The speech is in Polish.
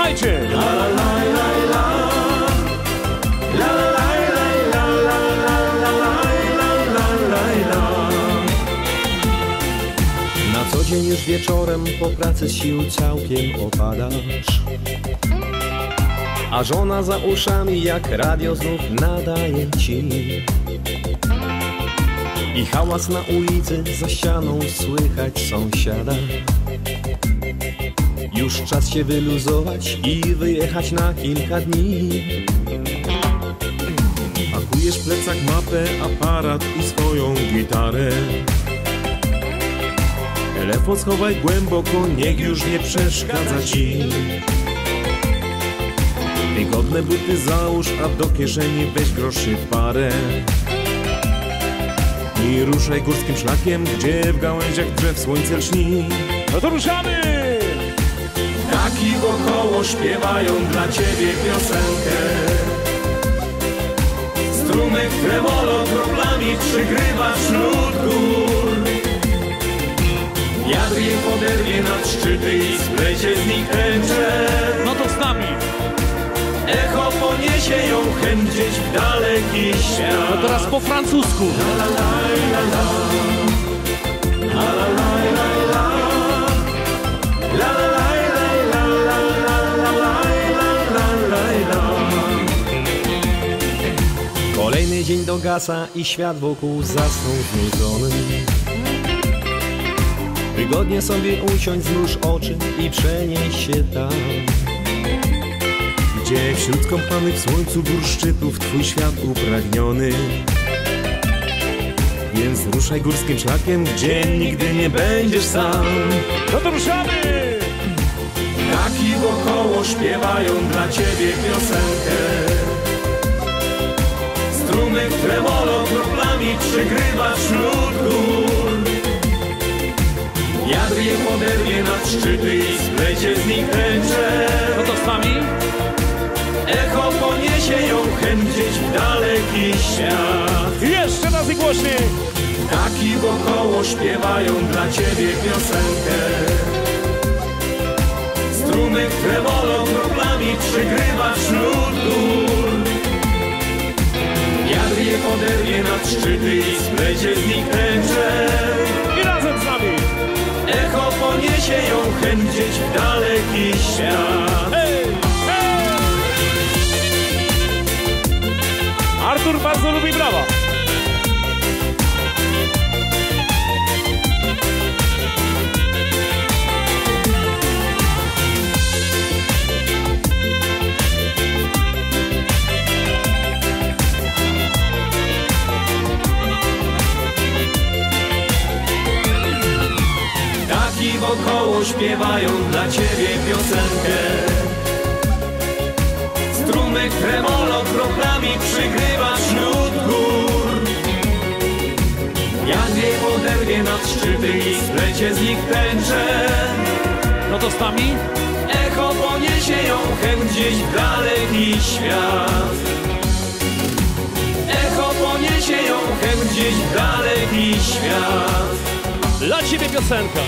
Słuchajcie! Na co dzień już wieczorem po pracy z sił całkiem opadasz, a żona za uszami jak radio znów nadaje ci. I hałas na ulicy za ścianą słychać sąsiada. Już czas się wyluzować i wyjechać na kilka dni. Pakujesz w plecak mapę, aparat i swoją gitarę. Telefon schowaj głęboko, niech już nie przeszkadza ci. Wygodne buty załóż, a do kieszeni weź groszy parę. I ruszaj górskim szlakiem, gdzie w gałęziach drzew słońce lśni. No to ruszamy! Taki wokoło śpiewają dla ciebie piosenkę. Strumek tremolo kroplami przygrywa wśród gór. Wiatr je poderwie nad szczyty i splecie z nich tęcze. No to z nami! Echo poniesie ją chęć gdzieś w daleki świat. No teraz po francusku. La, la, la, la, la. La, la, la, la. Kolejny dzień dogasa i świat wokół zasnął znudzony. Wygodnie sobie usiądź, zmruż oczy i przenieś się tam, gdzie wśród skąpanych w słońcu gór szczytów twój świat upragniony. Więc ruszaj górskim szlakiem, gdzie nigdy nie będziesz sam. No to ruszamy! Taki wokoło śpiewają dla ciebie piosenkę. Strumek tremolo kroplami przygrywa wśród gór. Wiatr je poderwie nad szczyty i splecie z nich tęcze. No to z wami? Echo poniesie ją chęć gdzieś w daleki świat. Jeszcze raz i głośniej! Taki wokoło śpiewają dla ciebie piosenkę. Strumek tremolo kroplami przygrywa wśród gór. Wiatr je poderwie nad szczyty i splecie z nich tęcze. I razem z nami! Echo poniesie ją chęć gdzieś w daleki świat. Hey, hey! Arthur bardzo lubi brawa! Wokoło śpiewają dla ciebie piosenkę. Strumek tremolo kroplami przygrywa wśród gór. Jak je poderwie nad szczyty i splecie z nich tęcze. No to z nami? Echo poniesie ją chęć gdzieś w daleki świat. Echo poniesie ją chęć gdzieś w daleki świat. Dla ciebie piosenka.